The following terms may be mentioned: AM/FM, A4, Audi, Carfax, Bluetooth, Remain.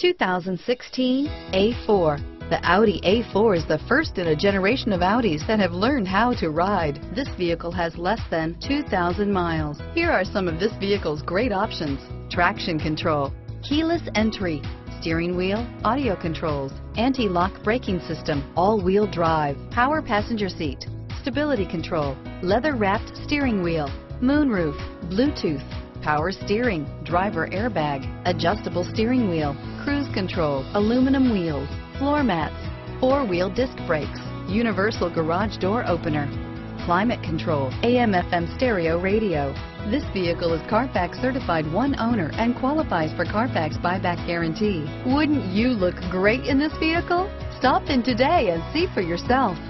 2016 A4. The Audi A4 is the first in a generation of Audis that have learned how to ride. This vehicle has less than 2,000 miles. Here are some of this vehicle's great options: traction control, keyless entry, steering wheel audio controls, anti-lock braking system, all-wheel drive, power passenger seat, stability control, leather-wrapped steering wheel, moonroof, Bluetooth, power steering, driver airbag, adjustable steering wheel, cruise control, aluminum wheels, floor mats, four-wheel disc brakes, universal garage door opener, climate control, AM/FM stereo radio. This vehicle is Carfax certified one owner and qualifies for Carfax buyback guarantee. Wouldn't you look great in this vehicle? Stop in today and see for yourself.